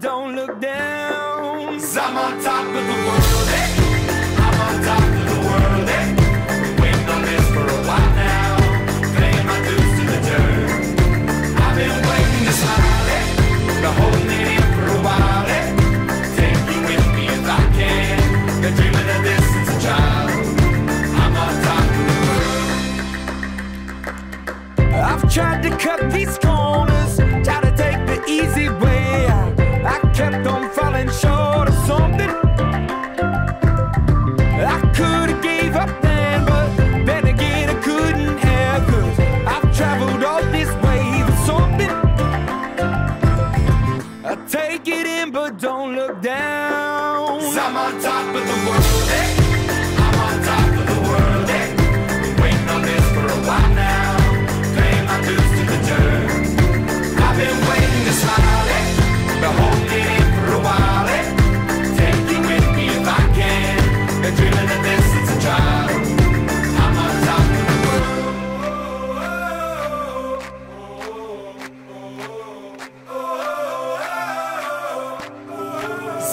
don't look down. 'Cause I'm on top of the world, eh? I'm on top of the world, eh? Been waiting on this for a while now, paying my dues to the dirt. I've been waiting to smile, eh? Been holding it in for a while, eh? Take you with me if I can. Been dreaming of this since a child. I'm on top of the world. I've tried to cut these corners, try to take the easy way. Kept on falling short of something. I could have gave up then, but then again I couldn't have, 'cause I've traveled all this way for something. I take it in but don't look down. 'Cause I'm on top of the world, eh? I'm on top of the world, eh? Been waiting on this for a while now, paying my dues to the dirt. I've been waiting to smile, eh? Been holding it in for a while, eh? Take you with me if I can. Been dreaming of this since a child. I'm on top of the world. 'Cause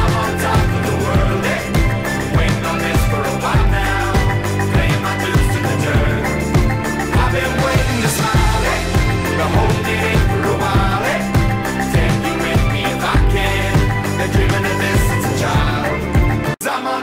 I'm on top of the world, eh? Waiting on this for a while now, paying my dues to the dirt. I've been waiting to smile, eh? Been holding it in. I'm on